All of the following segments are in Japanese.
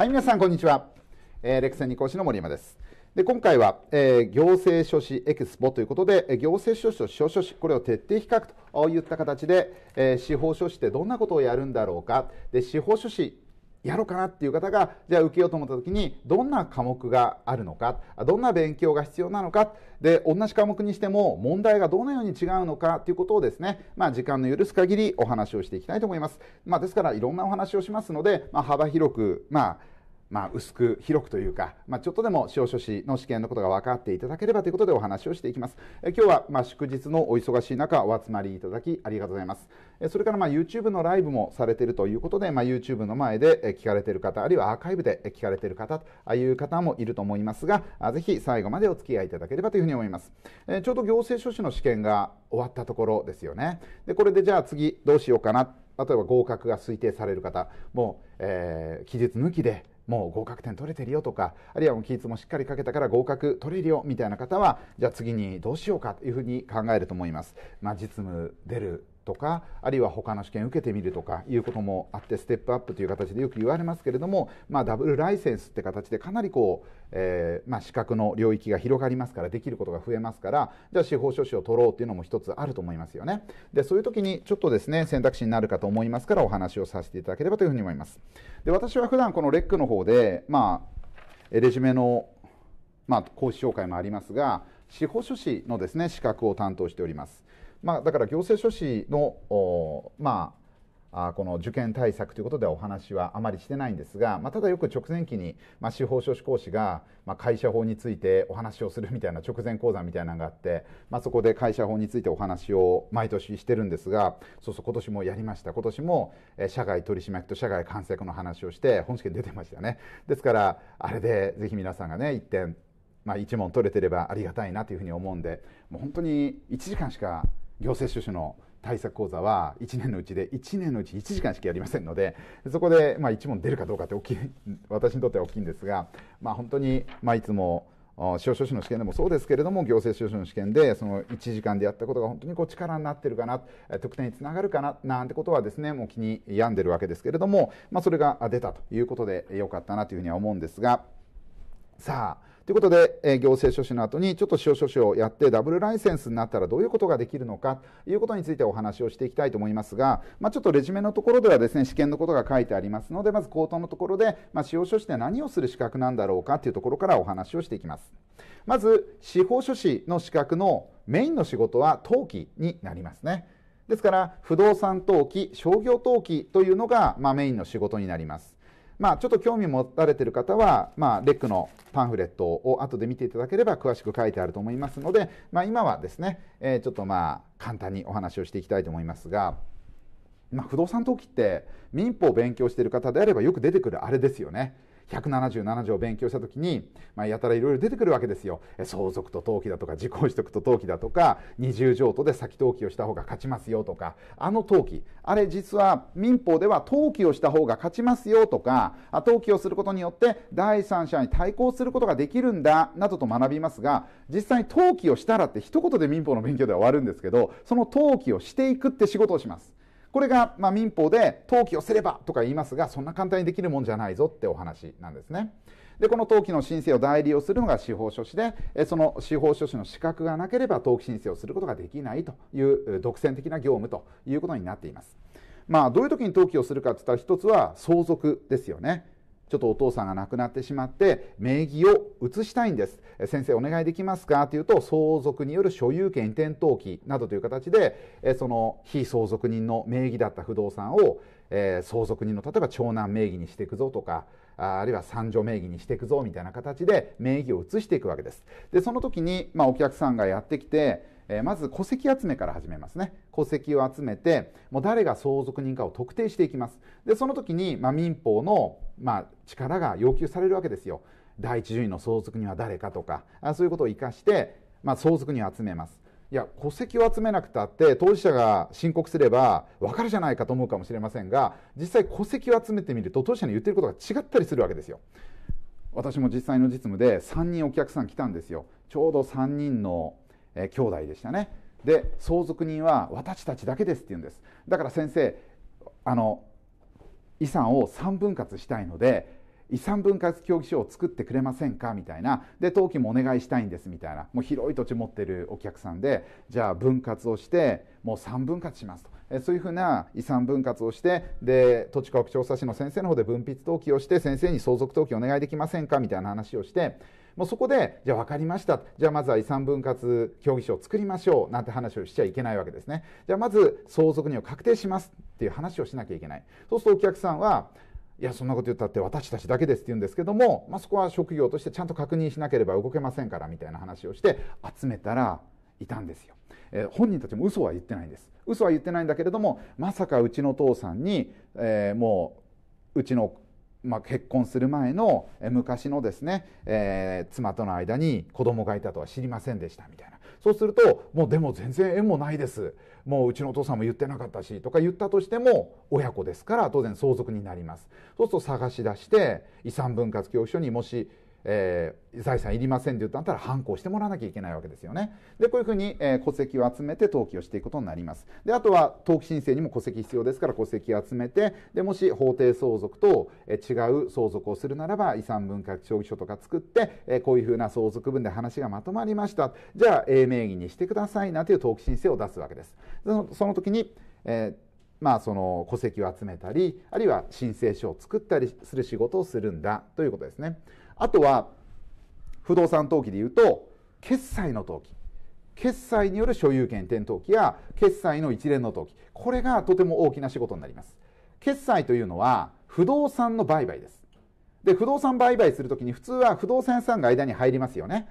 はい、皆さんこんにちは。レクセン2講師の森山です。で、今回は、行政書士エクスポということで、行政書士と司法書士、これを徹底比較といった形で、司法書士ってどんなことをやるんだろうか、で司法書士やろうかなっていう方が、じゃあ受けようと思った時にどんな科目があるのか、どんな勉強が必要なのか、で同じ科目にしても問題がどのように違うのかということをですね、時間の許す限りお話をしていきたいと思います。ですからいろんなお話をしますので、幅広く薄く広くというか、ちょっとでも司法書士の試験のことが分かっていただければということでお話をしていきます。今日は祝日のお忙しい中お集まりいただきありがとうございます。それからYouTube のライブもされているということで、YouTube の前で聞かれている方、あるいはアーカイブで聞かれている方という方もいると思いますが、ぜひ最後までお付き合いいただければというふうに思います。ちょうど行政書士の試験が終わったところですよね。でこれでじゃあ次どうしようかな、例えば合格が推定される方もう、期日抜きでもう合格点取れてるよとか、あるいは期日もしっかりかけたから合格取れるよみたいな方は、じゃあ次にどうしようかというふうに考えると思います。実務出るとか、あるいは他の試験受けてみるとかいうこともあって、ステップアップという形でよく言われますけれども、ダブルライセンスって形でかなりこう、資格の領域が広がりますから、できることが増えますから、じゃあ司法書士を取ろうっていうのも一つあると思いますよね。でそういう時にちょっとですね、選択肢になるかと思いますからお話をさせていただければというふうに思います。で私は普段このレックの方で、レジュメの、講師紹介もありますが、司法書士のですね、資格を担当しております。だから行政書士の、この受験対策ということではお話はあまりしてないんですが、ただよく直前期に、司法書士講師が、会社法についてお話をするみたいな直前講座みたいなのがあって、そこで会社法についてお話を毎年してるんですが、そうそう今年もやりました。今年も社外取締役と社外監査役の話をして本試験出てましたね。ですからあれでぜひ皆さんがね、1点、1問取れてればありがたいなというふうに思うんで、もう本当に1時間しか行政書士の対策講座は1年のうち1時間しかやりませんので、そこで1問出るかどうかって大きい、私にとっては大きいんですが、本当にいつも司法書士の試験でもそうですけれども、行政書士の試験でその1時間でやったことが本当にこう力になってるかな、得点につながるかななんてことはですね、もう気に病んでるわけですけれども、それが出たということでよかったなというふうには思うんですが、さあということで、行政書士の後にちょっと司法書士をやってダブルライセンスになったらどういうことができるのかということについてお話をしていきたいと思いますが、ちょっとレジュメのところではですね、試験のことが書いてありますので、まず口頭のところで、司法書士って何をする資格なんだろうかというところからお話をしていきます。まず司法書士の資格のメインの仕事は登記になりますね。ですから不動産登記、商業登記というのが、メインの仕事になります。ちょっと興味持たれている方は、レックのパンフレットを後で見ていただければ詳しく書いてあると思いますので、今はですね、ちょっと簡単にお話をしていきたいと思いますが、不動産登記って民法を勉強している方であればよく出てくるあれですよね。177条を勉強したときに、やたらいろいろ出てくるわけですよ。相続と登記だとか、自己取得と登記だとか、20譲渡で先登記をした方が勝ちますよとか、あの登記、あれ実は民法では登記をした方が勝ちますよとか、登記をすることによって第三者に対抗することができるんだなどと学びますが、実際に登記をしたらって一言で民法の勉強では終わるんですけど、その登記をしていくって仕事をします。これが民法で登記をすればとか言いますが、そんな簡単にできるもんじゃないぞってお話なんですね。でこの登記の申請を代理をするのが司法書士で、その司法書士の資格がなければ登記申請をすることができないという独占的な業務ということになっています。どういう時に登記をするかっていったら、一つは相続ですよね。ちょっとお父さんが亡くなってしまって名義を移したいんです。先生お願いできますかというと、相続による所有権移転登記などという形で、その非相続人の名義だった不動産を相続人の例えば長男名義にしていくぞとか、あるいは三女名義にしていくぞみたいな形で名義を移していくわけです。でその時にお客さんがやってきて、まず戸籍集めから始めますね。戸籍を集めて、もう誰が相続人かを特定していきます。でその時に民法の力が要求されるわけですよ。第一順位の相続人は誰かとか、そういうことを生かして、相続人を集めます。いや戸籍を集めなくたって当事者が申告すれば分かるじゃないかと思うかもしれませんが、実際戸籍を集めてみると当事者に言ってることが違ったりするわけですよ。私も実際の実務で3人お客さん来たんですよ。ちょうど3人の兄弟でしたね。で相続人は私たちだけですって言うんです。だから先生遺産を3分割したいので遺産分割協議書を作ってくれませんかみたいな、で登記もお願いしたいんですみたいな、もう広い土地持ってるお客さんで、じゃあ分割をしてもう3分割しますと、そういうふうな遺産分割をして、で土地価格調査士の先生の方で分筆登記をして、先生に相続登記お願いできませんかみたいな話をして、もうそこでじゃあ分かりました、じゃあまずは遺産分割協議書を作りましょうなんて話をしちゃいけないわけですね。じゃあまず相続人を確定しますっていう話をしなきゃいけない。そうするとお客さんは、いやそんなこと言ったって私たちだけですって言うんですけども、まあ、そこは職業としてちゃんと確認しなければ動けませんからみたいな話をして集めたらいたんですよ。本人たちも嘘は言ってないんです。嘘は言ってないんだけれども、まさかうちの父さんに、もううちの結婚する前の昔のですね、妻との間に子供がいたとは知りませんでしたみたいな。そうするともうでも全然縁もないです、もううちのお父さんも言ってなかったしとか言ったとしても親子ですから当然相続になります。そうすると探し出して遺産分割協議書にもし、財産いりませんって言ったら判行してもらわなきゃいけないわけですよね。でこういうふうに、戸籍を集めて登記をしていくことになります。であとは登記申請にも戸籍必要ですから、戸籍を集めて、でもし法定相続と、違う相続をするならば遺産分割協議書とか作って、こういうふうな相続分で話がまとまりました、じゃあ A 名義にしてくださいなんていう登記申請を出すわけです。その時に、その戸籍を集めたり、あるいは申請書を作ったりする仕事をするんだということですね。あとは不動産登記でいうと決済の登記、決済による所有権移転登記や決済の一連の登記、これがとても大きな仕事になります。決済というのは不動産の売買です。で不動産売買するときに普通は不動産屋さんが間に入りますよね。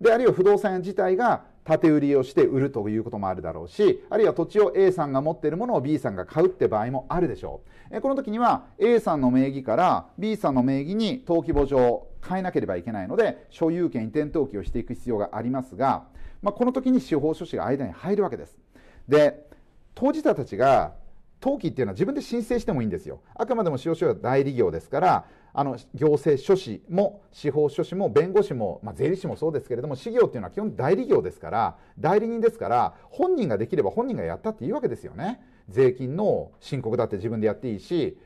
であるいは不動産屋自体が建て売りをして売るということもあるだろうし、あるいは土地を A さんが持っているものを B さんが買うって場合もあるでしょう。この時には A さんの名義から B さんの名義に登記簿上変えなければいけないので所有権移転登記をしていく必要がありますが、この時に司法書士が間に入るわけです。で当事者たちが登記っていうのは自分で申請してもいいんですよ。あくまでも司法書士は代理業ですから、行政書士も司法書士も弁護士も、税理士もそうですけれども、私業っていうのは基本代理業ですから、代理人ですから、本人ができれば本人がやったっていいわけですよね。税金の申告だって自分でやっていいし、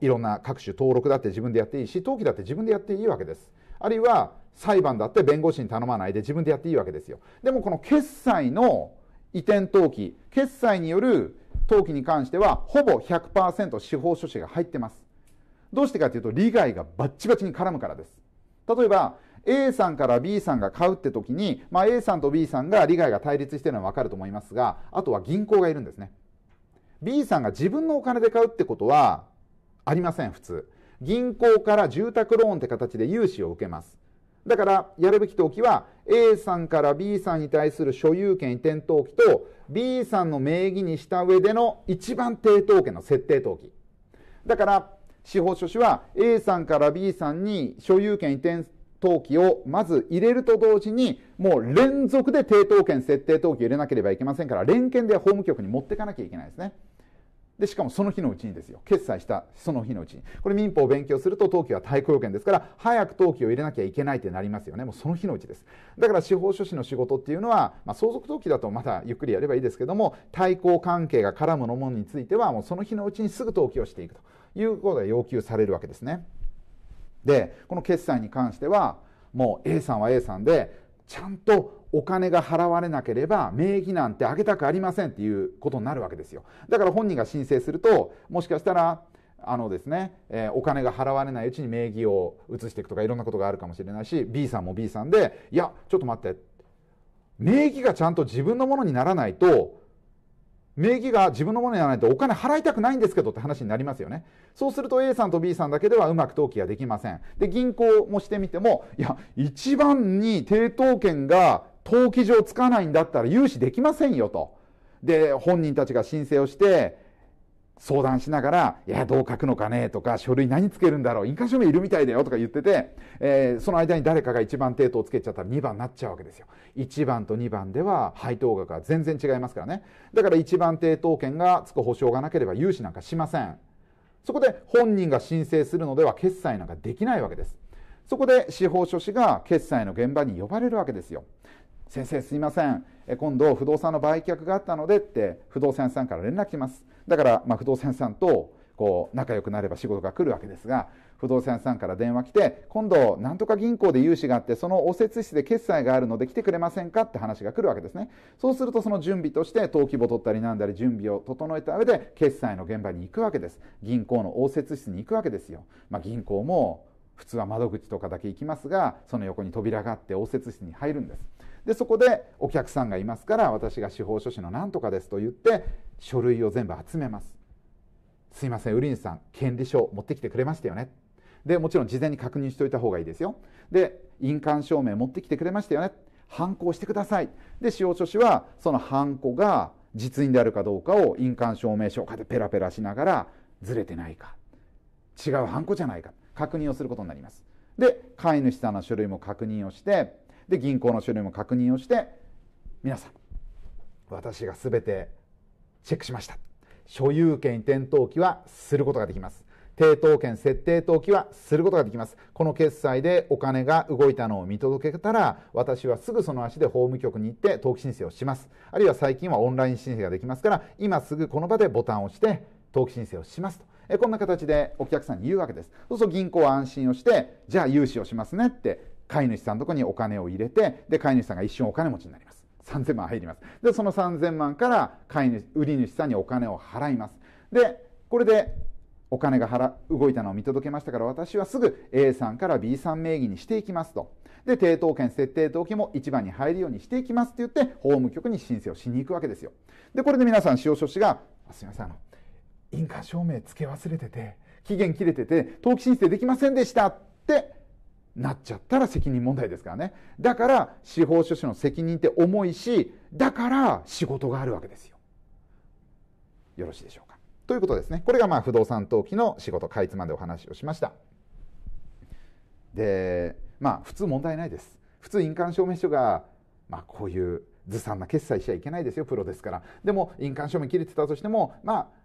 いろんな各種登録だって自分でやっていいし、登記だって自分でやっていいわけです。あるいは裁判だって弁護士に頼まないで自分でやっていいわけですよ。でもこの決済の移転登記、決済による登記に関してはほぼ 100% 司法書士が入ってます。どうしてかというと利害がバッチバチに絡むからです。例えば A さんから B さんが買うって時に、A さんと B さんが利害が対立しているのは分かると思いますが、あとは銀行がいるんですね。 B さんが自分のお金で買うってことはありません。普通銀行から住宅ローンって形で融資を受けます。だからやるべき登記は A さんから B さんに対する所有権移転登記と B さんの名義にした上での一番抵当権の設定登記だから、司法書士は A さんから B さんに所有権移転登記をまず入れると同時に、もう連続で抵当権設定登記を入れなければいけませんから、連携で法務局に持っていかなきゃいけないですね。でしかもその日のうちにですよ。決済したその日のうちに。これ民法を勉強すると登記は対抗要件ですから早く登記を入れなきゃいけないってなりますよね。もうその日のうちです。だから司法書士の仕事っていうのは、相続登記だとまたゆっくりやればいいですけども、対抗関係が絡むものについてはもうその日のうちにすぐ登記をしていくということが要求されるわけですね。でこの決済に関してはもう A さんは A さんでちゃんとお金が払われなければ名義なんてあげたくありませんっていうことになるわけですよ。だから本人が申請すると、もしかしたらお金が払われないうちに名義を移していくとかいろんなことがあるかもしれないし、 B さんも B さんで、いやちょっと待って、名義がちゃんと自分のものにならないと、名義が自分のものにならないとお金払いたくないんですけどって話になりますよね。そうすると A さんと B さんだけではうまく登記ができません。で銀行もしてみても、いや一番に抵当権が登記上つかないんだったら融資できませんよと。で本人たちが申請をして相談しながら、いやどう書くのかねとか、書類何つけるんだろう、印鑑証明いるみたいだよとか言ってて、その間に誰かが1番抵当をつけちゃったら2番になっちゃうわけですよ。1番と2番では配当額は全然違いますからね。だから1番抵当権がつく保証がなければ融資なんかしません。そこで本人が申請するのでは決済なんかできないわけです。そこで司法書士が決済の現場に呼ばれるわけですよ。先生すいません、今度不動産の売却があったのでって不動産屋さんから連絡来ます。だから不動産屋さんとこう仲良くなれば仕事が来るわけですが、不動産屋さんから電話来て、今度なんとか銀行で融資があって、そのお設置室で決済があるので来てくれませんかって話が来るわけですね。そうするとその準備として登記簿取ったりなんだり準備を整えた上で決済の現場に行くわけです。銀行の応接室に行くわけですよ。銀行も普通は窓口とかだけ行きますが、その横に扉があって応接室に入るんです。でそこでお客さんがいますから、私が司法書士のなんとかですと言って書類を全部集めます。すいません、売り主さん権利書持ってきてくれましたよね。でもちろん事前に確認しておいた方がいいですよ。で印鑑証明持ってきてくれましたよね。判子してください。で司法書士はその判子が実印であるかどうかを印鑑証明書をペラペラしながら、ずれてないか、違う判子じゃないか確認をすることになります。で買い主さんの書類も確認をして、で銀行の書類も確認をして、皆さん私が全てチェックしました。所有権移転登記はすることができます。抵当権設定登記はすることができます。この決済でお金が動いたのを見届けたら、私はすぐその足で法務局に行って登記申請をします。あるいは最近はオンライン申請ができますから、今すぐこの場でボタンを押して登記申請をしますと。こんな形でお客さんに言うわけです。そうすると銀行は安心をして、じゃあ融資をしますねって飼い主さんのところにお金を入れて、で飼い主さんが一瞬お金持ちになります。3000万入ります。でその3000万から売り主さんにお金を払います。でこれでお金が動いたのを見届けましたから、私はすぐ A さんから B さん名義にしていきますと。で抵当権設定登記も1番に入るようにしていきますって言って法務局に申請をしに行くわけですよ。でこれで皆さん、司法書士がすみません、印鑑証明付け忘れてて期限切れてて登記申請できませんでしたってなっちゃったら責任問題ですからね。だから司法書士の責任って重いし、だから仕事があるわけですよ。よろしいでしょうかということですね。これが不動産登記の仕事、かいつまんでお話をしました。で普通問題ないです。普通印鑑証明書がこういうずさんな決済しちゃいけないですよ、プロですから。でも印鑑証明切れてたとしても、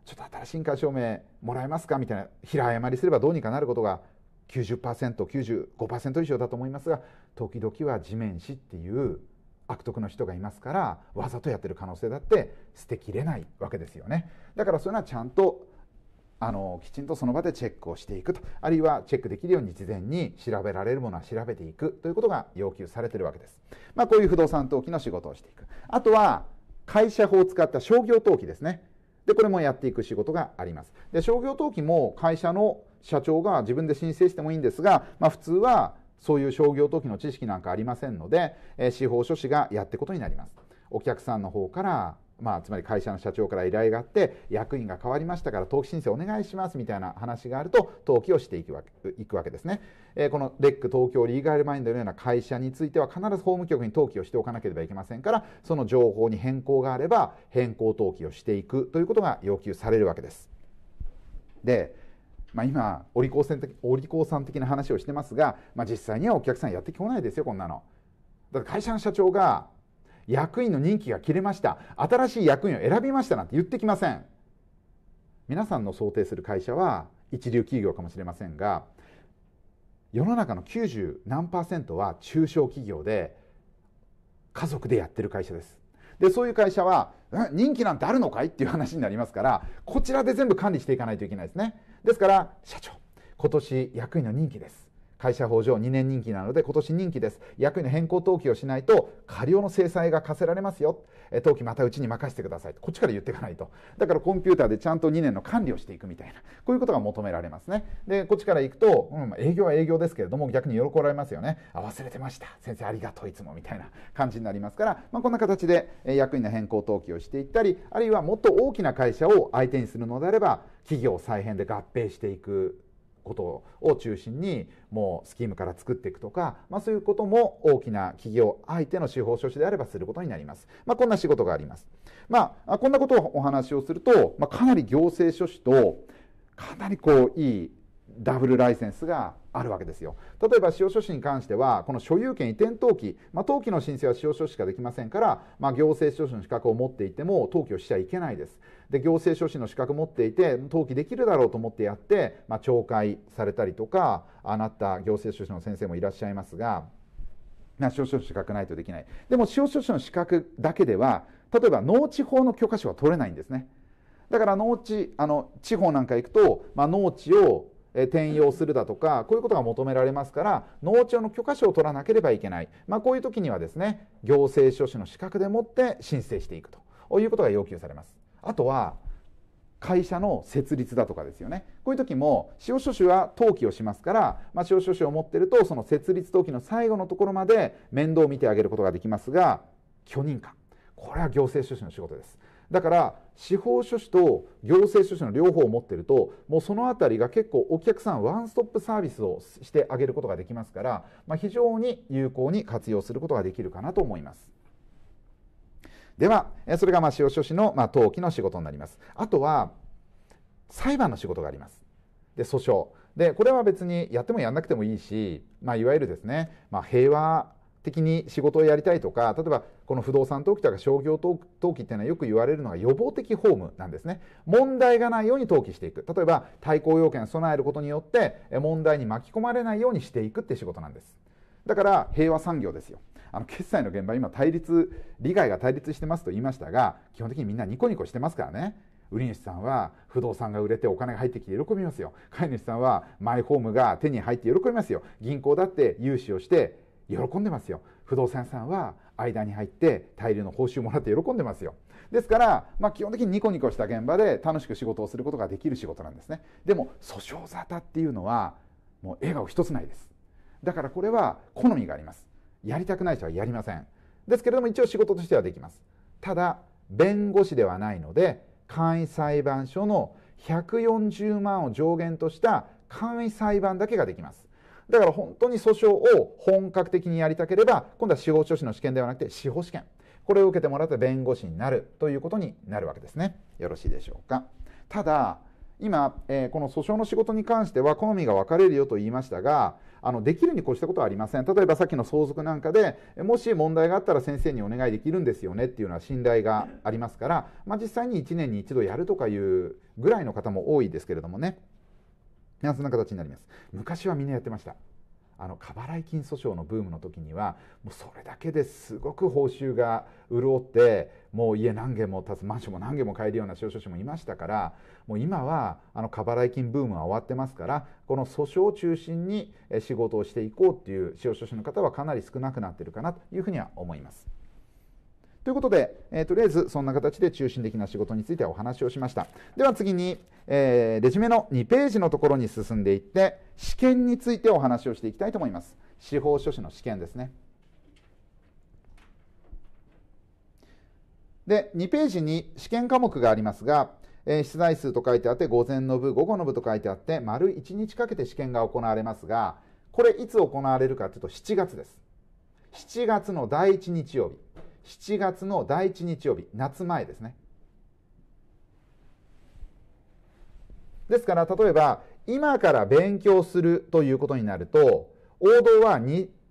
ちょっと新しい印鑑証明もらえますかみたいな平誤りすればどうにかなることが 90%、95% 以上だと思いますが、時々は地面師っていう悪徳の人がいますから、わざとやってる可能性だって捨てきれないわけですよね。だからそういうのはちゃんときちんとその場でチェックをしていくと、あるいはチェックできるように事前に調べられるものは調べていくということが要求されているわけです。こういう不動産登記の仕事をしていく。あとは会社法を使った商業登記ですね。でこれもやっていく仕事があります。で商業登記も会社の社長が自分で申請してもいいんですが、普通はそういう商業登記の知識なんかありませんので、司法書士がやっていくことになります。お客さんの方からつまり会社の社長から依頼があって、役員が変わりましたから登記申請お願いしますみたいな話があると登記をしていくわけですね。このレック東京リーガルマインドのような会社については必ず法務局に登記をしておかなければいけませんから、その情報に変更があれば変更登記をしていくということが要求されるわけです。で今お利口さん的な話をしてますが、実際にはお客さんやってこないですよ、こんなの。だから会社の社長が役員の任期が切れました、新しい役員を選びましたなんて言ってきません。皆さんの想定する会社は一流企業かもしれませんが、世の中の90何%は中小企業で家族でやってる会社です。でそういう会社は任期なんてあるのかいっていう話になりますから、こちらで全部管理していかないといけないですね。ですから社長、今年役員の任期です、会社法上2年任期なので今年任期です、役員の変更登記をしないと過料の制裁が課せられますよ、登記またうちに任せてくださいとこっちから言っていかないと。だからコンピューターでちゃんと2年の管理をしていくみたいな、こういうことが求められますね。でこっちから行くと、営業は営業ですけれども逆に喜ばれますよね。忘れてました先生ありがとういつもみたいな感じになりますから、こんな形で役員の変更登記をしていったり、あるいはもっと大きな会社を相手にするのであれば企業再編で合併していくことを中心にもうスキームから作っていくとか、そういうことも大きな企業相手の司法書士であればすることになります。こんな仕事があります。こんなことをお話をすると、かなり行政書士とかなりいいダブルライセンスがあるわけですよ。例えば司法書士に関してはこの所有権移転登記、登記の申請は司法書士しかできませんから、行政書士の資格を持っていても登記をしちゃいけないです。で行政書士の資格を持っていて登記できるだろうと思ってやって、懲戒されたりとかなった行政書士の先生もいらっしゃいますが、司法書士資格ないとできない。でも司法書士の資格だけでは例えば農地法の許可証は取れないんですね。だから農地、地方なんか行くと、農地を転用するだとか、こういうことが求められますから、農地用の許可証を取らなければいけない。こういう時にはですね、行政書士の資格でもって申請していくということが要求されます。あとは、会社の設立だとかですよね。こういう時も、使用書士は登記をしますから、使用書士を持っていると、その設立登記の最後のところまで面倒を見てあげることができますが、許認可。これは行政書士の仕事です。だから司法書士と行政書士の両方を持っていると、もうそのあたりが結構お客さんワンストップサービスをしてあげることができますから、非常に有効に活用することができるかなと思います。ではそれが司法書士の登記の仕事になります。あとは裁判の仕事があります。で、訴訟で、これは別にやってもやんなくてもいいし、いわゆるですね、平和的に仕事をやりたいとか、例えばこの不動産登記とか商業登記っていうのはよく言われるのが予防的ホームなんですね。問題がないように登記していく。例えば対抗要件を備えることによって問題に巻き込まれないようにしていくって仕事なんです。だから平和産業ですよ。決済の現場、今利害が対立してますと言いましたが、基本的にみんなニコニコしてますからね。売主さんは不動産が売れてお金が入ってきて喜びますよ。買い主さんはマイホームが手に入って喜びますよ。銀行だって融資をして喜んでますよ。不動産屋さんは間に入って大量の報酬をもらって喜んでますよ。ですから、基本的にニコニコした現場で楽しく仕事をすることができる仕事なんですね。でも訴訟沙汰っていうのはもう笑顔一つないです。だからこれは好みがあります。やりたくない人はやりません。ですけれども一応仕事としてはできます。ただ弁護士ではないので、簡易裁判所の140万を上限とした簡易裁判だけができます。だから本当に訴訟を本格的にやりたければ、今度は司法書士の試験ではなくて司法試験、これを受けてもらって弁護士になるということになるわけですね。よろしいでしょうか。ただ今、この訴訟の仕事に関しては好みが分かれるよと言いましたが、できるに越したことはありません。例えばさっきの相続なんかで、もし問題があったら先生にお願いできるんですよねっていうのは信頼がありますから、実際に1年に1度やるとかいうぐらいの方も多いですけれどもね。そんな形になります。昔はみんなやってました。過払い金訴訟のブームの時にはもうそれだけですごく報酬が潤って、もう家何軒も建つマンションも何軒も買えるような司法書士もいましたから、もう今は過払い金ブームは終わってますから、この訴訟を中心に仕事をしていこうっていう司法書士の方はかなり少なくなっているかなというふうには思います。ということで、とりあえずそんな形で中心的な仕事についてはお話をしました。では次に、レジュメの2ページのところに進んでいって、試験についてお話をしていきたいと思います。司法書士の試験ですね。で、2ページに試験科目がありますが、出題数と書いてあって、午前の部、午後の部と書いてあって、丸1日かけて試験が行われますが、これいつ行われるかというと7月です。7月の第1日曜日。7月の第1日曜日、夏前ですね。ですから例えば今から勉強するということになると、王道は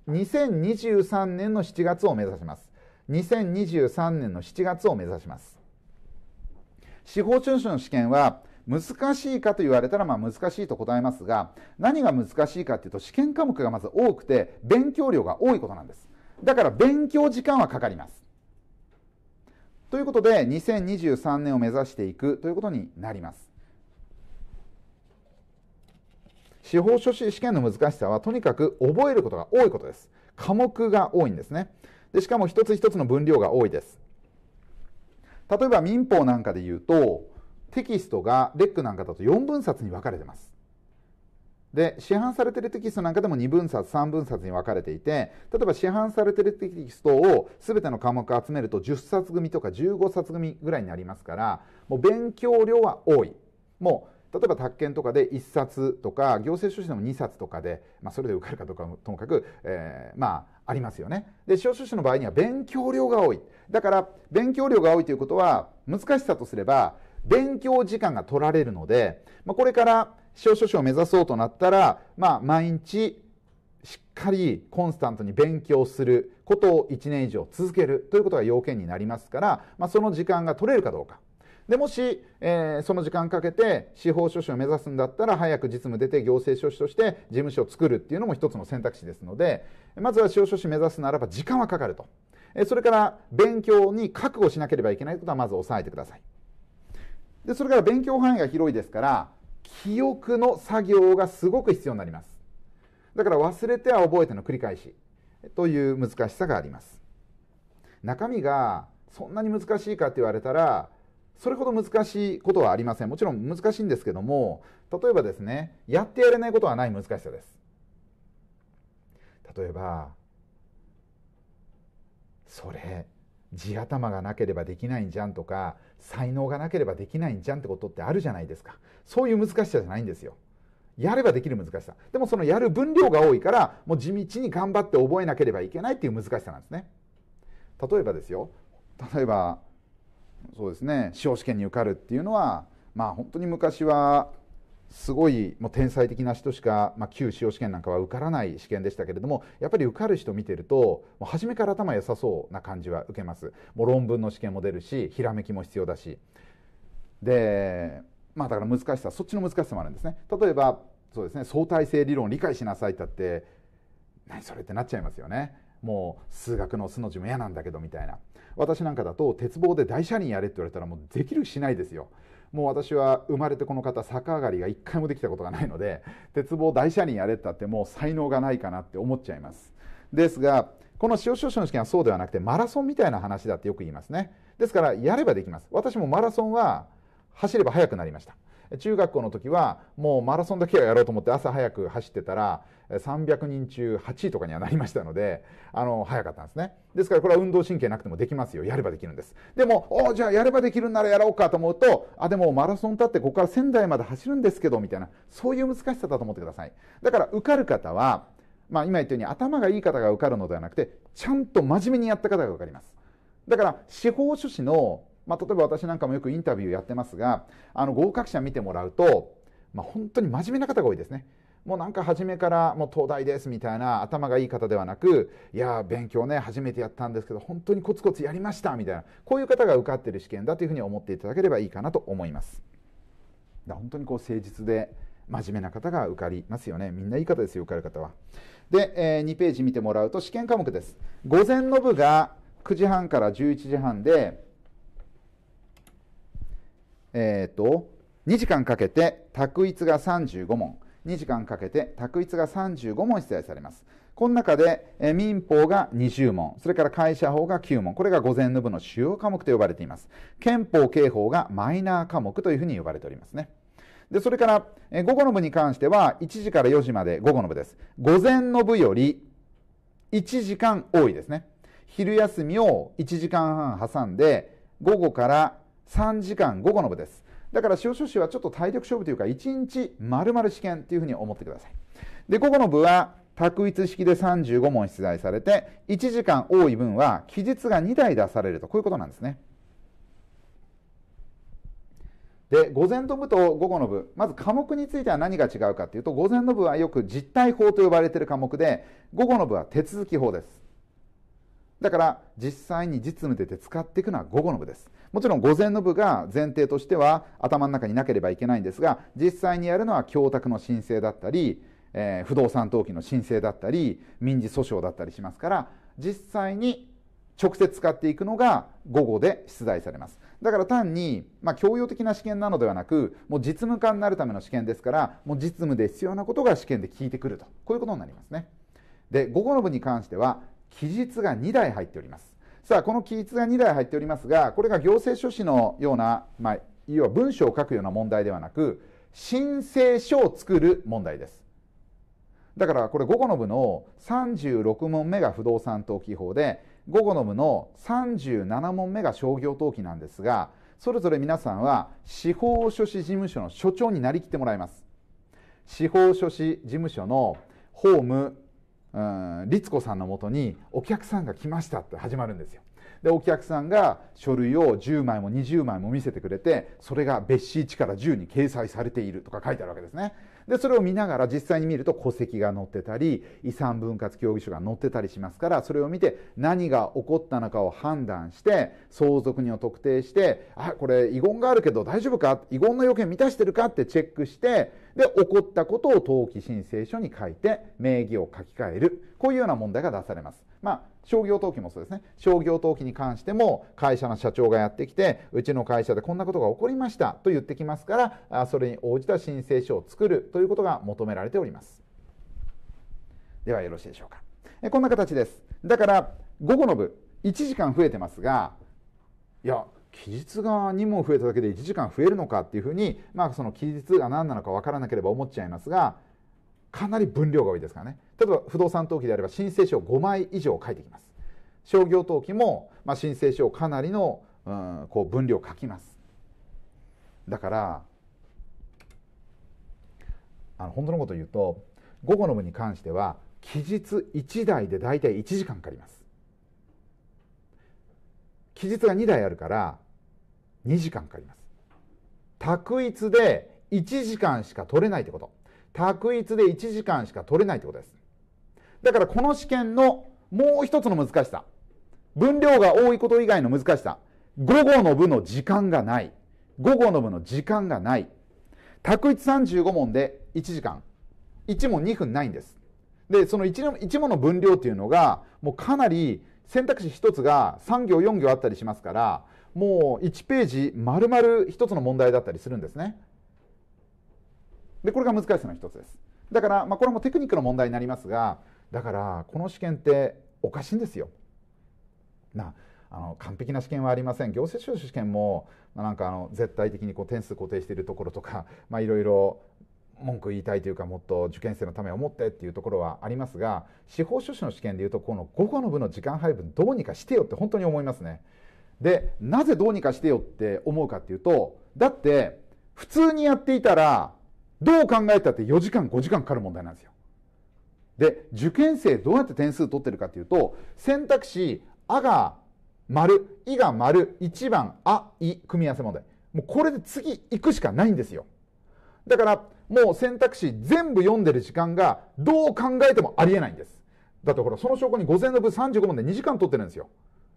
2023年の7月を目指します。2023年の7月を目指します。司法書士の試験は難しいかと言われたら難しいと答えますが、何が難しいかというと、試験科目がまず多くて勉強量が多いことなんです。だから勉強時間はかかります。ということで2023年を目指していくということになります。司法書士試験の難しさはとにかく覚えることが多いことです。科目が多いんですね。でしかも一つ一つの分量が多いです。例えば民法なんかでいうと、テキストがレックなんかだと4分冊に分かれてます。で市販されているテキストなんかでも2分冊3分冊に分かれていて、例えば市販されているテキストを全ての科目集めると10冊組とか15冊組ぐらいになりますから、もう勉強量は多い。もう例えば宅建とかで1冊とか、行政書士でも2冊とかで、それで受かるかどうかもともかく、ありますよね。で司法書士の場合には勉強量が多い。だから勉強量が多いということは、難しさとすれば勉強時間が取られるので、これから司法書士を目指そうとなったら、毎日しっかりコンスタントに勉強することを1年以上続けるということが要件になりますから、その時間が取れるかどうか。でもし、その時間かけて司法書士を目指すんだったら、早く実務出て行政書士として事務所を作るっていうのも一つの選択肢ですので、まずは司法書士目指すならば時間はかかると。それから勉強に覚悟しなければいけないことはまず押さえてください。でそれから勉強範囲が広いですから記憶の作業がすごく必要になります。だから忘れては覚えての繰り返しという難しさがあります。中身がそんなに難しいかって言われたらそれほど難しいことはありません。もちろん難しいんですけども、例えばですね、やってやれないことはない難しさです。例えばそれ地頭がなければできないんじゃんとか才能がなければできないんじゃんってことってあるじゃないですか。そういう難しさじゃないんですよ。やればできる難しさ。でもそのやる分量が多いからもう地道に頑張って覚えなければいけないっていう難しさなんですね。例えばですよ、例えばそうですね、司法試験に受かるっていうのはまあ本当に昔はすごいもう天才的な人しか、旧司法試験なんかは受からない試験でしたけれども、やっぱり受かる人見てるともう初めから頭良さそうな感じは受けます。もう論文の試験も出るしひらめきも必要だしで、だから難しさ、そっちの難しさもあるんですね。例えばそうですね、相対性理論を理解しなさいって言って何それってなっちゃいますよね。もう数学の数の字も嫌なんだけどみたいな。私なんかだと鉄棒で大車輪やれって言われたらもうできるしないですよ。もう私は生まれてこの方逆上がりが一回もできたことがないので鉄棒大車輪やれったってもう才能がないかなって思っちゃいます。ですがこの司法書士の試験はそうではなくてマラソンみたいな話だってよく言いますね。ですからやればできます。私もマラソンは走れば速くなりました。中学校の時はもうマラソンだけはやろうと思って朝早く走ってたら300人中8位とかにはなりましたので早かったんですね。ですからこれは運動神経なくてもできますよ。やればできるんです。でもじゃあやればできるんならやろうかと思うとでもマラソンだってここから仙台まで走るんですけどみたいな、そういう難しさだと思ってください。だから受かる方は、今言ったように頭がいい方が受かるのではなくてちゃんと真面目にやった方が受かります。だから司法書士の例えば私なんかもよくインタビューやってますが合格者見てもらうと、本当に真面目な方が多いですね。もうなんか初めからもう東大ですみたいな頭がいい方ではなく、いや勉強ね初めてやったんですけど本当にコツコツやりましたみたいな、こういう方が受かってる試験だというふうに思っていただければいいかなと思います。本当にこう誠実で真面目な方が受かりますよね。みんないい方ですよ、受かる方は。で、2ページ見てもらうと試験科目です。午前の部が9時半から11時半で2時間かけて択一が35問、2時間かけて択一が35問出題されます。この中で民法が20問、それから会社法が9問、これが午前の部の主要科目と呼ばれています。憲法・刑法がマイナー科目というふうに呼ばれておりますね。でそれから午後の部に関しては1時から4時まで午後の部です。午前の部より1時間多いですね。昼休みを1時間半挟んで午後から3時間午後の部です。だから司法書士はちょっと体力勝負というか1日丸々試験というふうに思ってください。で午後の部は択一式で35問出題されて1時間多い分は期日が2台出されると、こういうことなんですね。で午前の部と午後の部、まず科目については何が違うかというと、午前の部はよく実態法と呼ばれている科目で午後の部は手続き法です。だから実際に実務で使っていくのは午後の部です。もちろん午前の部が前提としては頭の中になければいけないんですが、実際にやるのは供託の申請だったり、不動産登記の申請だったり民事訴訟だったりしますから、実際に直接使っていくのが午後で出題されます。だから単に、教養的な試験なのではなく、もう実務家になるための試験ですから、もう実務で必要なことが試験で聞いてくると、こういうことになりますね。で午後の部に関しては期日が2台入っております。さあこの記述が2台入っておりますが、これが行政書士のような、要は文章を書くような問題ではなく申請書を作る問題です。だからこれ午後の部の36問目が不動産登記法で午後の部の37問目が商業登記なんですが、それぞれ皆さんは司法書士事務所の所長になりきってもらいます。司法書士事務所の法務律子さんのもとにお客さんが来ましたって始まるんですよ。でお客さんが書類を10枚も20枚も見せてくれて、それが別紙1から10に掲載されているとか書いてあるわけですね。でそれを見ながら実際に見ると戸籍が載ってたり遺産分割協議書が載ってたりしますから、それを見て何が起こったのかを判断して相続人を特定して、あ、これ遺言があるけど大丈夫か、遺言の要件満たしてるかってチェックして、で起こったことを登記申請書に書いて名義を書き換える、こういうような問題が出されます。商業登記もそうですね。商業登記に関しても会社の社長がやってきて、うちの会社でこんなことが起こりましたと言ってきますから、それに応じた申請書を作るということが求められております。ではよろしいでしょうか。こんな形です。だから午後の部1時間増えてますが、いや期日が2問増えただけで1時間増えるのかっていうふうに、その期日が何なのか分からなければ思っちゃいますが、かなり分量が多いですからね。例えば不動産登記であれば申請書を5枚以上書いてきます。商業登記も、申請書をかなりの、分量を書きます。だから本当のことを言うと、午後の部に関しては期日1台で大体1時間かかります。期日が2台あるから2時間かかります。択一で1時間しか取れないってこと、択一で1時間しか取れないってことです。だからこの試験のもう一つの難しさ、分量が多いこと以外の難しさ、午後の部の時間がない。午後の部の時間がない。択一35問で1時間。1問2分ないんです。で、その 1問の分量っていうのが、もうかなり選択肢1つが3行4行あったりしますから、もう1ページ丸々1つの問題だったりするんですね。で、これが難しさの1つです。だから、これもテクニックの問題になりますが、だからこの試験っておかしいんですよ。完璧な試験はありません。行政書士試験も、絶対的に点数固定しているところとか、いろいろ文句言いたいというか、もっと受験生のためを思ってっていうところはありますが、司法書士の試験でいうとこの午後の部の時間配分どうにかしてよって本当に思いますね。で、なぜどうにかしてよって思うかっていうと、だって普通にやっていたらどう考えたって4時間5時間かかる問題なんですよ。で、受験生どうやって点数取ってるかというと、選択肢あが丸、いが丸、1番あ、い組み合わせ問題、もうこれで次行くしかないんですよ。だからもう選択肢全部読んでる時間がどう考えてもありえないんです。だってほら、その証拠に午前の部35問で2時間取ってるんですよ。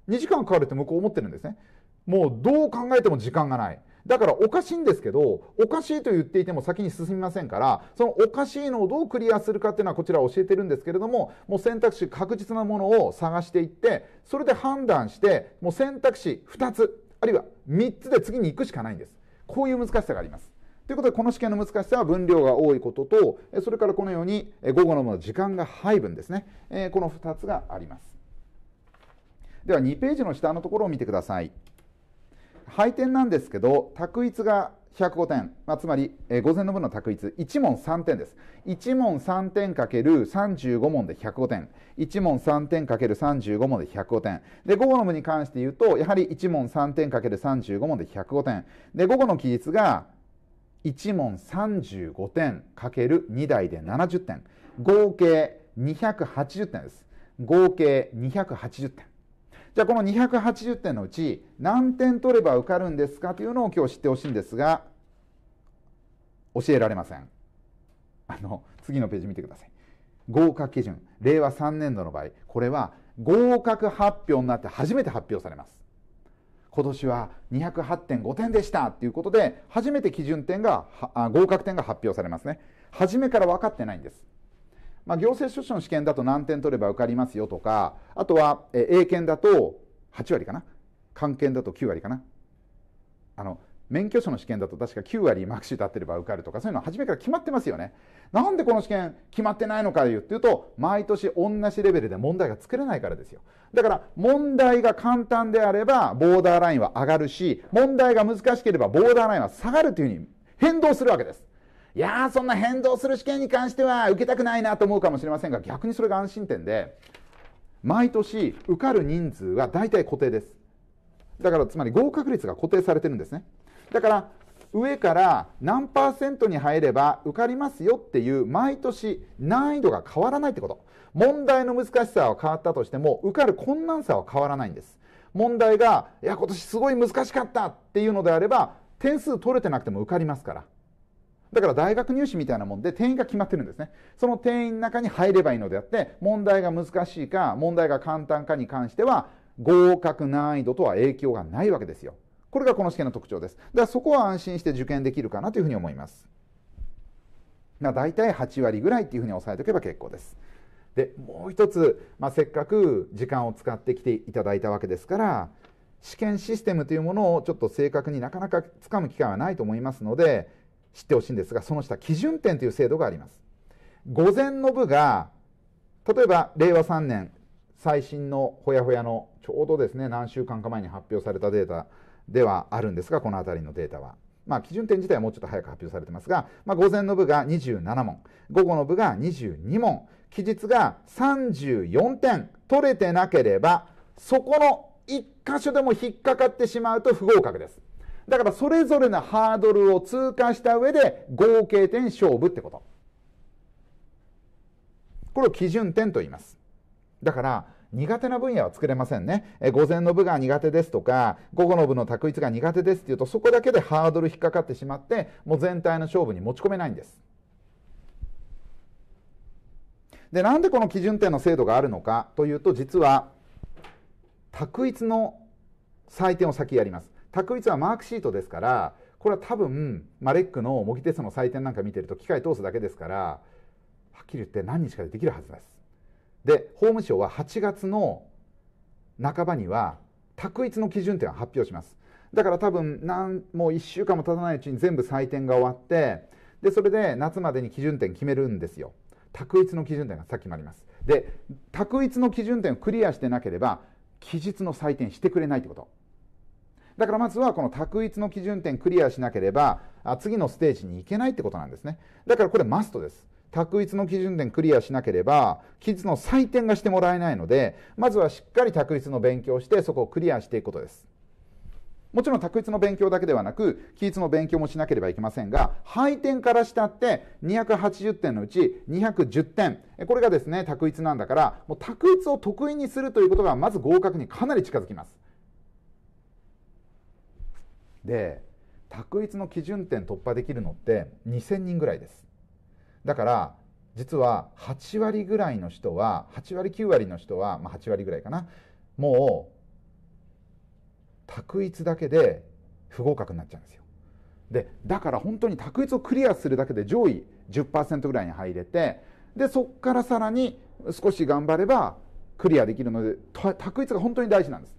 2時間かかるって向こう思ってるんですね。もうどう考えても時間がない。だからおかしいんですけど、おかしいと言っていても先に進みませんから、そのおかしいのをどうクリアするかっていうのはこちら教えてるんですけれども、もう選択肢確実なものを探していって、それで判断して、もう選択肢2つあるいは3つで次に行くしかないんです。こういう難しさがあります。ということで、この試験の難しさは分量が多いことと、それからこのように午後の部の時間が配分ですね、この2つがあります。では2ページの下のところを見てください。配点なんですけど、択一が105点、つまり、午前の部の択一1問3点です。1問3点 ×35 問で105点1問3点 ×35 問で105点で、午後の部に関して言うと、やはり1問3点 ×35 問で105点で、午後の期日が1問35点 ×2 台で70点、合計280点です。合計280点。じゃあこの280点のうち何点取れば受かるんですかというのを今日知ってほしいんですが、教えられません。次のページ見てください。合格基準、令和3年度の場合、これは合格発表になって初めて発表されます。今年は 208.5 点でしたということで、初めて基準点が合格点が発表されますね。初めから分かってないんです。行政書士の試験だと何点取れば受かりますよとか、あとは A 検だと8割かな、漢検だと9割かな、免許証の試験だと確か9割マークシートあってれば受かるとか、そういうのは初めから決まってますよね。なんでこの試験決まってないのかっていうと、毎年同じレベルで問題が作れないからですよ。だから問題が簡単であればボーダーラインは上がるし、問題が難しければボーダーラインは下がるというふうに変動するわけです。いやー、そんな変動する試験に関しては受けたくないなと思うかもしれませんが、逆にそれが安心点で、毎年受かる人数は大体固定です。だからつまり合格率が固定されてるんですね。だから上から何パーセントに入れば受かりますよっていう、毎年難易度が変わらないってこと。問題の難しさは変わったとしても受かる困難さは変わらないんです。問題がいや今年すごい難しかったっていうのであれば、点数取れてなくても受かりますから、だから大学入試みたいなもんで定員が決まってるんですね。その定員の中に入ればいいのであって、問題が難しいか問題が簡単かに関しては合格難易度とは影響がないわけですよ。これがこの試験の特徴です。だからそこは安心して受験できるかなというふうに思います。だいたい8割ぐらいっていうふうに抑えておけば結構です。でもう一つ、せっかく時間を使ってきていただいたわけですから、試験システムというものをちょっと正確になかなかつかむ機会はないと思いますので知ってほしいんですが、その下基準点という制度があります。午前の部が例えば令和3年最新のほやほやのちょうどですね何週間か前に発表されたデータではあるんですが、この辺りのデータは基準点自体はもうちょっと早く発表されてますが、午前の部が27問、午後の部が22問、期日が34点取れてなければ、そこの1箇所でも引っかかってしまうと不合格です。だからそれぞれのハードルを通過した上で合計点勝負ってこと。これを基準点と言います。だから苦手な分野は作れませんね。午前の部が苦手ですとか午後の部の択一が苦手ですっていうと、そこだけでハードル引っかかってしまってもう全体の勝負に持ち込めないんです。でなんでこの基準点の制度があるのかというと、実は択一の採点を先やります。択一はマークシートですから、これは多分レックの模擬テストの採点なんか見てると機械通すだけですから、はっきり言って何日かでできるはずです。で法務省は8月の半ばには択一の基準点を発表します。だから多分もう1週間も経たないうちに全部採点が終わって、でそれで夏までに基準点決めるんですよ。択一の基準点がさっきもあります。で択一の基準点をクリアしてなければ期日の採点してくれないってことだから、まずはこの択一の基準点クリアしなければ次のステージに行けないってことなんですね。だからこれマストです。択一の基準点クリアしなければ期日の採点がしてもらえないので、まずはしっかり択一の勉強をしてそこをクリアしていくことです。もちろん択一の勉強だけではなく期日の勉強もしなければいけませんが、配点からしたって280点のうち210点、これがですね択一なんだから、もう択一を得意にするということがまず合格にかなり近づきます。で択一の基準点突破できるのって2000人ぐらいです。だから実は8割ぐらいの人は、8割9割の人は、8割ぐらいかな、もう択一だけで不合格になっちゃうんですよ。でだから本当に択一をクリアするだけで上位 10% ぐらいに入れて、でそこからさらに少し頑張ればクリアできるので、択一が本当に大事なんです。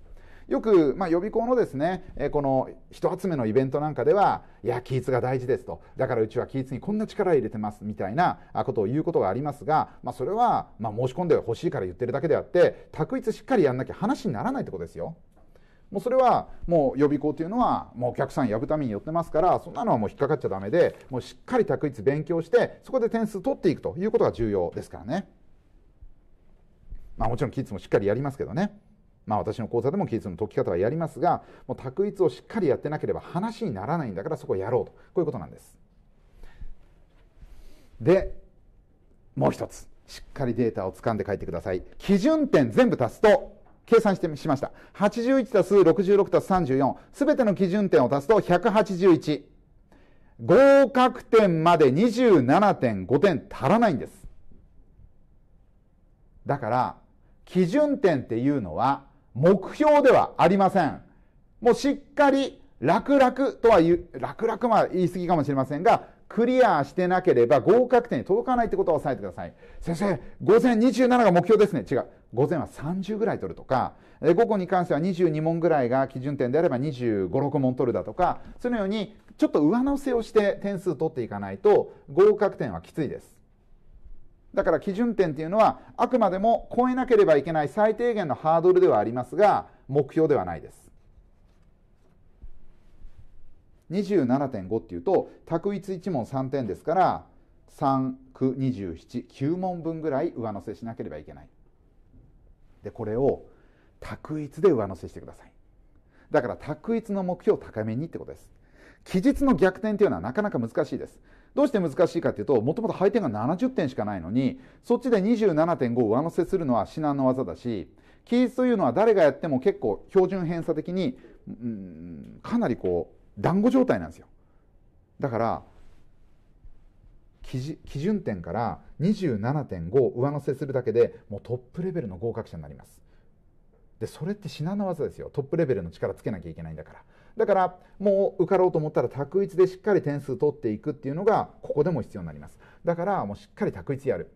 よく、予備校のですね、この人集めのイベントなんかでは、いや期日が大事ですと、だからうちは期日にこんな力を入れてますみたいなことを言うことがありますが、それは申し込んでほしいから言ってるだけであって、択一しっかりやんなきゃ話にならないってことですよ。もうそれはもう予備校というのはもうお客さん呼ぶために寄ってますから、そんなのはもう引っかかっちゃダメで、もうしっかり択一勉強してそこで点数取っていくということが重要ですからね。もちろん期日もしっかりやりますけどね、私の講座でも期日の解き方はやりますが、もう択一をしっかりやってなければ話にならないんだから、そこをやろうと、こういうことなんです。でもう一つ、しっかりデータを掴んで書いてください。基準点全部足すと、計算してしました、 81+66+34 全ての基準点を足すと181、合格点まで 27.5 点足らないんです。だから基準点っていうのは目標ではありません。もうしっかり楽々とは楽々は言い過ぎかもしれませんが、クリアしてなければ合格点に届かないってことを押さえてください。先生午前27が目標ですね。違う、午前は30ぐらい取るとか、午後に関しては22問ぐらいが基準点であれば25、6問取るだとか、そのようにちょっと上乗せをして点数取っていかないと合格点はきついです。だから基準点っていうのはあくまでも超えなければいけない最低限のハードルではありますが、目標ではないです。27.5 っていうと択一1問3点ですから、3、9、27、9問分ぐらい上乗せしなければいけない。でこれを択一で上乗せしてください。だから択一の目標を高めにってことです。期日の逆転というのはなかなか難しいです。どうして難しいかというと、もともと配点が70点しかないのに、そっちで 27.5 を上乗せするのは至難の業だし、期日というのは誰がやっても結構標準偏差的にかなり団子状態なんですよ。だから基準点から 27.5 を上乗せするだけでもうトップレベルの合格者になります。でそれって至難の業ですよ。トップレベルの力つけなきゃいけないんだから。だからもう受かろうと思ったら択一でしっかり点数取っていくっていうのがここでも必要になります。だからもうしっかり択一やる。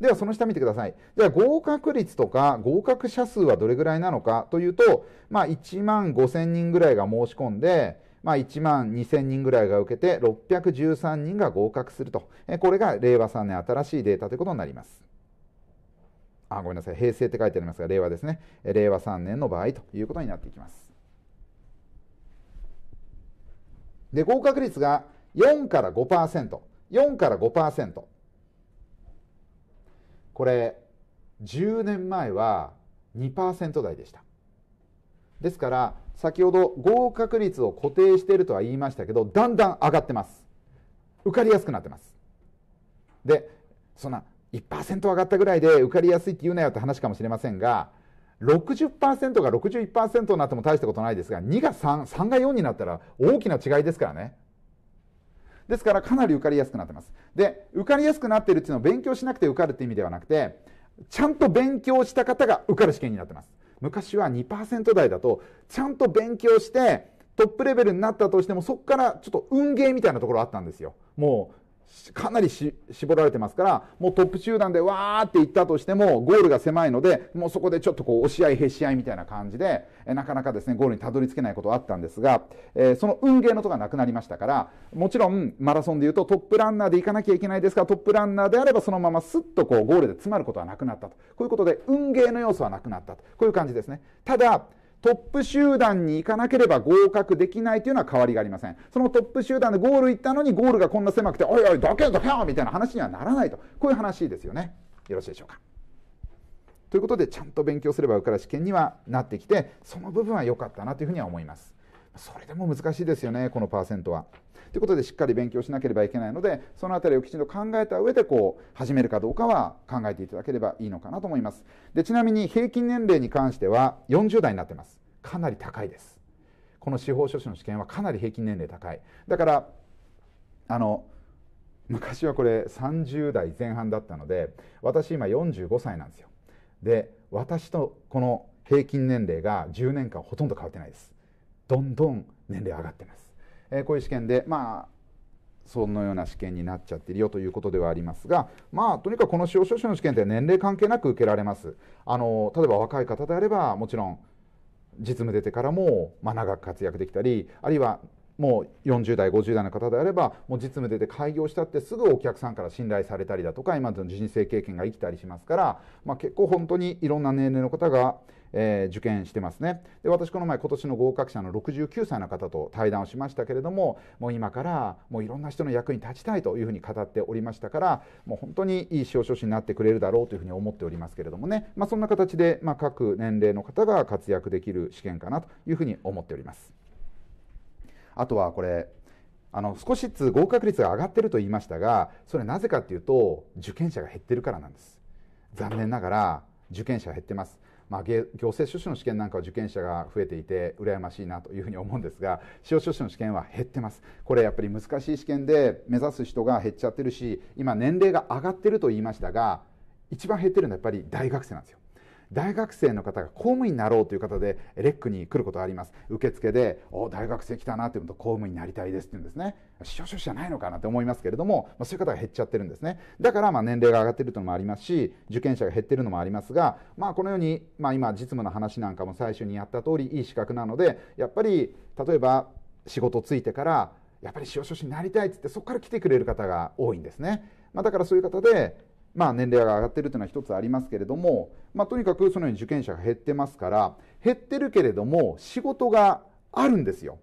ではその下見てください。では合格率とか合格者数はどれぐらいなのかというと、まあ、1万5000人ぐらいが申し込んで、まあ、1万2000人ぐらいが受けて613人が合格すると、これが令和3年新しいデータということになります。あ、ごめんなさい、平成って書いてありますが令和ですね。令和3年の場合ということになっていきます。で合格率が4から 5%、 4から 5%、これ10年前は 2% 台でした。ですから先ほど合格率を固定しているとは言いましたけど、だんだん上がってます。受かりやすくなってます。でそんな 1% 上がったぐらいで受かりやすいって言うなよって話かもしれませんが、 60% が 61% になっても大したことないですが、2が3、3が4になったら大きな違いですからね。ですからかなり受かりやすくなってます。で受かりやすくなっているっていうのは勉強しなくて受かるって意味ではなくて、ちゃんと勉強した方が受かる試験になってます。昔は 2% 台だとちゃんと勉強してトップレベルになったとしても、そこからちょっと運ゲーみたいなところあったんですよ。もうかなり絞られてますから、もうトップ集団でわーっていったとしてもゴールが狭いので、もうそこでちょっとこう押し合いへし合いみたいな感じで、なかなかですねゴールにたどり着けないことはあったんですが、その運ゲーのとこがなくなりましたから、もちろんマラソンでいうとトップランナーで行かなきゃいけないですから、トップランナーであればそのまますっとこうゴールで詰まることはなくなったと、こういうことで運ゲーの要素はなくなったと、こういう感じですね。ただトップ集団に行かなければ合格できないというのは変わりがありません。そのトップ集団でゴール行ったのにゴールがこんな狭くて、おいおいどけよどけよみたいな話にはならないと、こういう話ですよね。よろしいでしょうか。ということでちゃんと勉強すれば受かる試験にはなってきて、その部分は良かったなというふうには思います。それでも難しいですよね、このパーセントは。ということでしっかり勉強しなければいけないので、そのあたりをきちんと考えた上でこう始めるかどうかは考えていただければいいのかなと思います。でちなみに平均年齢に関しては40代になってます。かなり高いです。この司法書士の試験はかなり平均年齢高い。だから昔はこれ30代前半だったので、私今45歳なんですよ。で私とこの平均年齢が10年間ほとんど変わってないです。どんどん年齢上がってます。こういう試験で、まあそのような試験になっちゃってるよということではありますが、まあとにかくこの司法書士の試験って年齢関係なく受けられます。例えば若い方であればもちろん実務出てからも、まあ、長く活躍できたり、あるいはもう40代50代の方であればもう実務出て開業したってすぐお客さんから信頼されたりだとか、今の人生経験が生きたりしますから、まあ、結構本当にいろんな年齢の方が受験してますね。で私この前今年の合格者の69歳の方と対談をしましたけれども、もう今からもういろんな人の役に立ちたいというふうに語っておりましたから、もう本当にいい司法書士になってくれるだろうというふうに思っておりますけれどもね、まあ、そんな形で、まあ、各年齢の方が活躍できる試験かなというふうに思っております。あとはこれ少しずつ合格率が上がってると言いましたが、それなぜかというと受験者が減ってるからなんです。残念ながら受験者が減ってます。まあ、行政書士の試験なんかは受験者が増えていて羨ましいなというふうに思うんですが、司法書士の試験は減ってます。これやっぱり難しい試験で目指す人が減っちゃってるし、今年齢が上がってると言いましたが、一番減ってるのはやっぱり大学生なんですよ。大学生の方が公務員になろうという方でレックに来ることがあります。受付でお大学生来たなというのと公務員になりたいですって言うんですね。司法書士じゃないのかなと思いますけれども、そういう方が減っちゃってるんですね。だからまあ年齢が上がっているというのもありますし、受験者が減っているのもありますが、まあ、このように、まあ、今実務の話なんかも最初にやった通りいい資格なので、やっぱり例えば仕事ついてからやっぱり司法書士になりたいって言ってそこから来てくれる方が多いんですね。まあ、だからそういう方でまあ年齢が上がっているというのは一つありますけれども、まあ、とにかくそのように受験者が減ってますから、減ってるけれども仕事があるんですよ。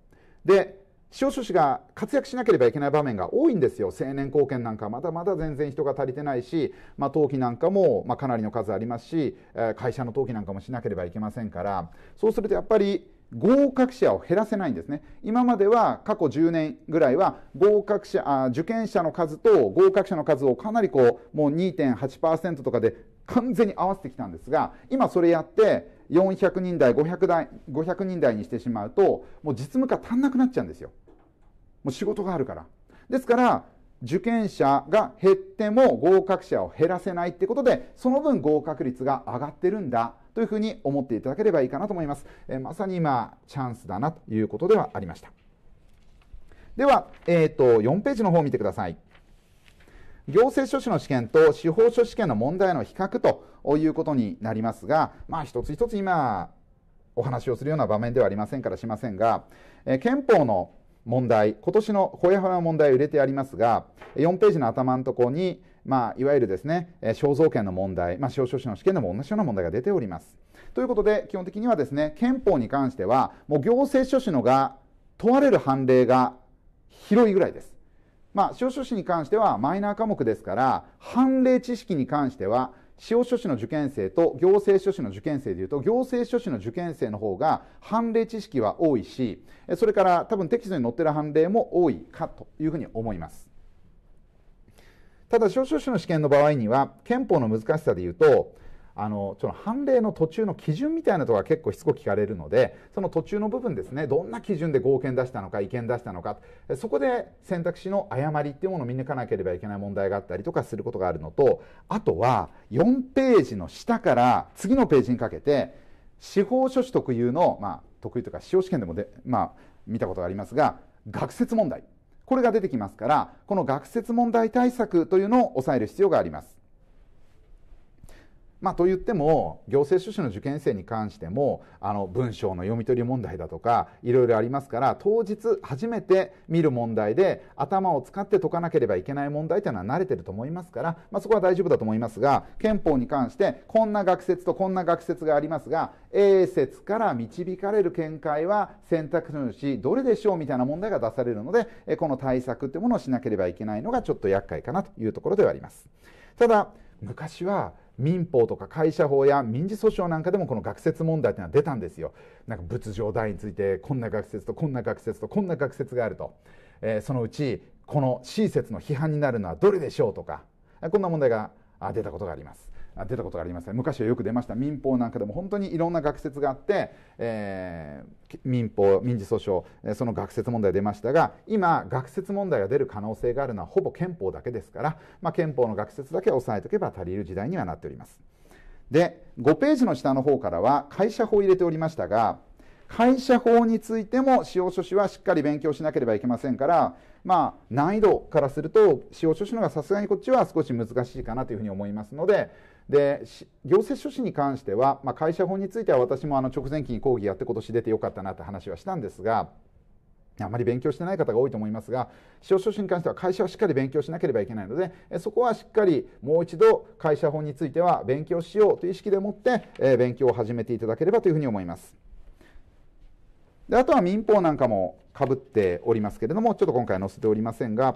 で司法書士が活躍しなければいけない場面が多いんですよ。成年後見なんかまだまだ全然人が足りてないし、まあ、登記なんかもまあかなりの数ありますし、会社の登記なんかもしなければいけませんから、そうするとやっぱり合格者を減らせないんですね。今までは過去10年ぐらいは受験者の数と合格者の数をかなりこうもう 2.8% とかで完全に合わせてきたんですが、今それやって400人台500人台にしてしまうともう実務家足んなくなっちゃうんですよ。もう仕事があるから。ですから受験者が減っても合格者を減らせないってことで、その分合格率が上がってるんだというふうに思っていただければいいかなと思います。まさに今チャンスだなということではありました。では、4ページの方を見てください。行政書士の試験と司法書士試験の問題の比較ということになりますが、一つ一つ今お話をするような場面ではありませんからしませんが、憲法の問題、今年のほやほやの問題を入れてありますが、4ページの頭のところに、いわゆるですね、肖像権の問題、司法書士の試験でも同じような問題が出ております。ということで、基本的にはですね、憲法に関しては、もう行政書士のが問われる判例が広いぐらいです。司法書士に関してはマイナー科目ですから、判例知識に関しては、司法書士の受験生と行政書士の受験生でいうと、行政書士の受験生の方が判例知識は多いし、それから多分テキストに載っている判例も多いかというふうに思います。ただ司法書士の試験の場合には憲法の難しさでいうと、その判例の途中の基準みたいなところが結構しつこく聞かれるので、その途中の部分ですね、どんな基準で合憲出したのか違憲出したのか、そこで選択肢の誤りっていうものを見抜かなければいけない問題があったりとかすることがあるのと、あとは4ページの下から次のページにかけて司法書士特有の、特有というか司法試験でも見たことがありますが、学説問題、これが出てきますから、この学説問題対策というのを抑える必要があります。と言っても行政書士の受験生に関しても文章の読み取り問題だとかいろいろありますから、当日初めて見る問題で頭を使って解かなければいけない問題というのは慣れてると思いますから、そこは大丈夫だと思いますが、憲法に関してこんな学説とこんな学説がありますが A 説から導かれる見解は選択肢のうちどれでしょうみたいな問題が出されるので、この対策というものをしなければいけないのがちょっと厄介かなというところではあります。ただ昔は民法とか会社法や民事訴訟なんかでもこの学説問題というのは出たんですよ。なんか仏像台についてこんな学説とこんな学説とこんな学説があると、そのうちこの C 説の批判になるのはどれでしょうとか、こんな問題が出たことがあります。昔はよく出ました。民法なんかでも本当にいろんな学説があって、民法、民事訴訟、その学説問題出ましたが、今学説問題が出る可能性があるのはほぼ憲法だけですから、憲法の学説だけ押さえておけば足りる時代にはなっております。で、5ページの下の方からは会社法を入れておりましたが、会社法についても司法書士はしっかり勉強しなければいけませんから、難易度からすると司法書士の方がさすがにこっちは少し難しいかなというふうに思いますので、行政書士に関しては、会社法については私も直前期に講義やって今年出てよかったなって話はしたんですが、あまり勉強してない方が多いと思いますが、司法書士に関しては会社はしっかり勉強しなければいけないので、そこはしっかりもう一度会社法については勉強しようという意識でもって、勉強を始めていただければというふうに思います。で、あとは民法なんかもかぶっておりますけれども、ちょっと今回載せておりませんが、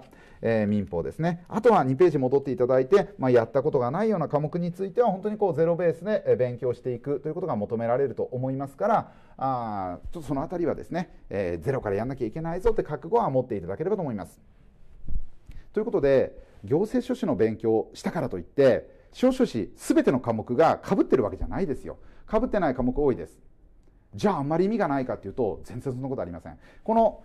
民法ですね。あとは2ページ戻っていただいて、やったことがないような科目については本当にゼロベースで勉強していくということが求められると思いますから、ちょっとそのあたりはですね、ゼロからやんなきゃいけないぞって覚悟は持っていただければと思います。ということで、行政書士の勉強をしたからといって司法書士全ての科目がかぶってるわけじゃないですよ。かぶってない科目多いです。じゃああんまり意味がないかというと、全然そんなことありません。この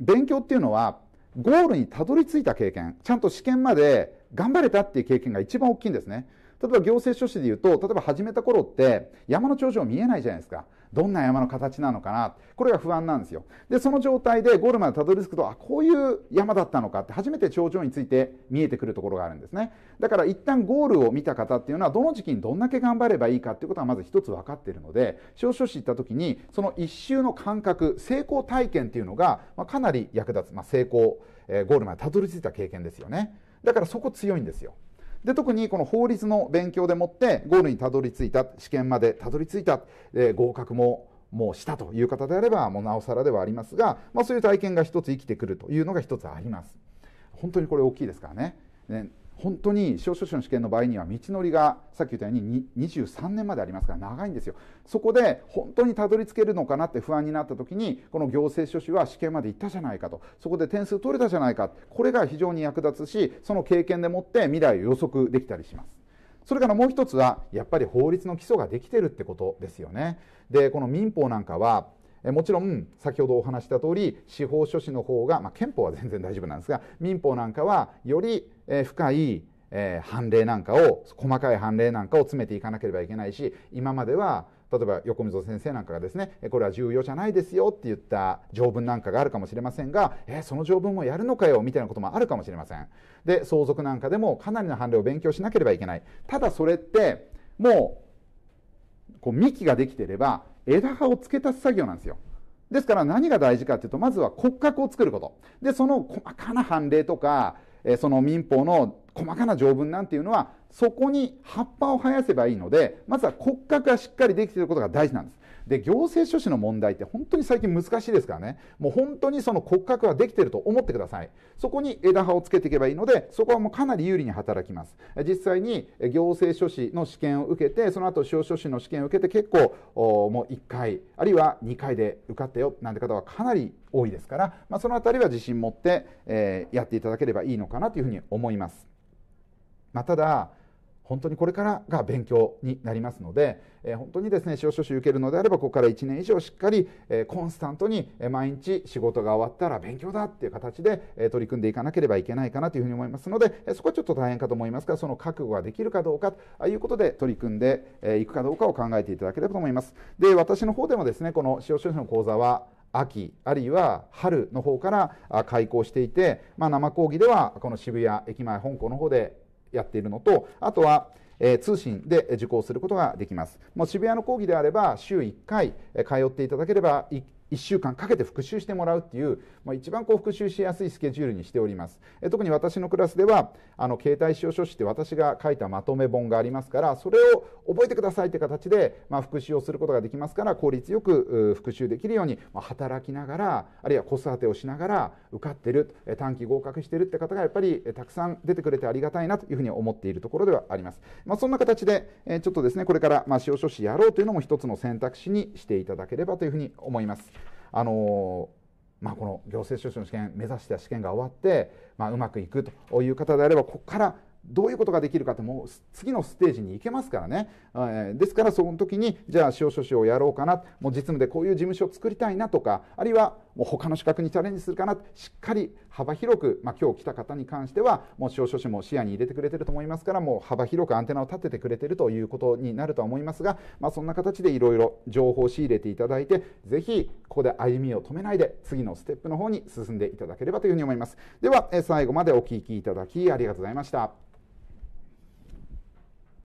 勉強っていうのはゴールにたどり着いた経験、ちゃんと試験まで頑張れたっていう経験が一番大きいんですね。例えば行政書士でいうと、例えば始めた頃って山の頂上見えないじゃないですか。どんな山の形なのかな、これが不安なんですよ。で、その状態でゴールまでたどり着くと、こういう山だったのかって初めて頂上について見えてくるところがあるんですね。だから一旦ゴールを見た方っていうのは、どの時期にどんだけ頑張ればいいかっていうことはまず一つ分かっているので、司法書士行った時にその一周の感覚、成功体験っていうのがかなり役立つ、成功、ゴールまでたどり着いた経験ですよね。だからそこ強いんですよ。で、特にこの法律の勉強でもってゴールにたどり着いた、試験までたどり着いた、合格もうしたという方であれば、もうなおさらではありますが、そういう体験が一つ生きてくるというのが一つあります。本当にこれ大きいですからね。本当に司法書士の試験の場合には道のりがさっき言ったように23年までありますから長いんですよ。そこで本当にたどり着けるのかなって不安になった時に、この行政書士は試験まで行ったじゃないかと、そこで点数取れたじゃないか、これが非常に役立つし、その経験でもって未来を予測できたりします。それからもう一つはやっぱり法律の基礎ができてるってことですよね。で、この民法なんかはもちろん先ほどお話した通り司法書士の方が、憲法は全然大丈夫なんですが、民法なんかはより深い判例なんかを、細かい判例なんかを詰めていかなければいけないし、今までは例えば横溝先生なんかがですね、これは重要じゃないですよって言った条文なんかがあるかもしれませんが、その条文もやるのかよみたいなこともあるかもしれません。で、相続なんかでもかなりの判例を勉強しなければいけない。ただそれってもう幹ができていれば枝葉を付け足す作業なんですよ。ですから何が大事かというと、まずは骨格を作ること。で、その細かな判例とかその民法の細かな条文なんていうのは、そこに葉っぱを生やせばいいので、まずは骨格がしっかりできていることが大事なんです。で、行政書士の問題って本当に最近難しいですからね。もう本当にその骨格はできていると思ってください。そこに枝葉をつけていけばいいので、そこはもうかなり有利に働きます。実際に行政書士の試験を受けて、その後司法書士の試験を受けて、結構もう1回あるいは2回で受かったよなんて方はかなり多いですから、そのあたりは自信持って、やっていただければいいのかなというふうに思います。ただ本当にこれからが勉強になりますので、本当にですね司法書士受けるのであれば、ここから1年以上しっかり、コンスタントに毎日仕事が終わったら勉強だっていう形で、取り組んでいかなければいけないかなというふうに思いますので、そこはちょっと大変かと思いますが、その覚悟ができるかどうかということで取り組んでいくかどうかを考えていただければと思います。で、私の方でもですね、この司法書士の講座は秋あるいは春の方から開講していて、生講義ではこの渋谷駅前本校の方でやっているのと、あとは、通信で受講することができます。もう渋谷の講義であれば週1回通っていただければ1週間かけて復習してもらうっていう、一番復習しやすいスケジュールにしております。特に私のクラスでは携帯司法書士って私が書いたまとめ本がありますから、それを覚えてくださいって形で、復習をすることができますから、効率よく復習できるように、働きながらあるいは子育てをしながら受かってる、短期合格してるって方がやっぱりたくさん出てくれてありがたいなというふうに思っているところではあります。そんな形でちょっとですね、これから司法書士やろうというのも一つの選択肢にしていただければというふうに思います。この行政書士の試験目指した試験が終わって、うまくいくという方であれば、ここからどういうことができるかって、もう次のステージに行けますからね。ですからその時に、じゃあ司法書士をやろうかな、もう実務でこういう事務所を作りたいなとか、あるいはもう他の資格にチャレンジするかな、しっかり幅広く、今日来た方に関してはもう司法書士も視野に入れてくれてると思いますから、もう幅広くアンテナを立ててくれてるということになるとは思いますが、そんな形でいろいろ情報を仕入れていただいて、ぜひここで歩みを止めないで次のステップの方に進んでいただければというふうに思います。では最後までお聞きいただきありがとうございました。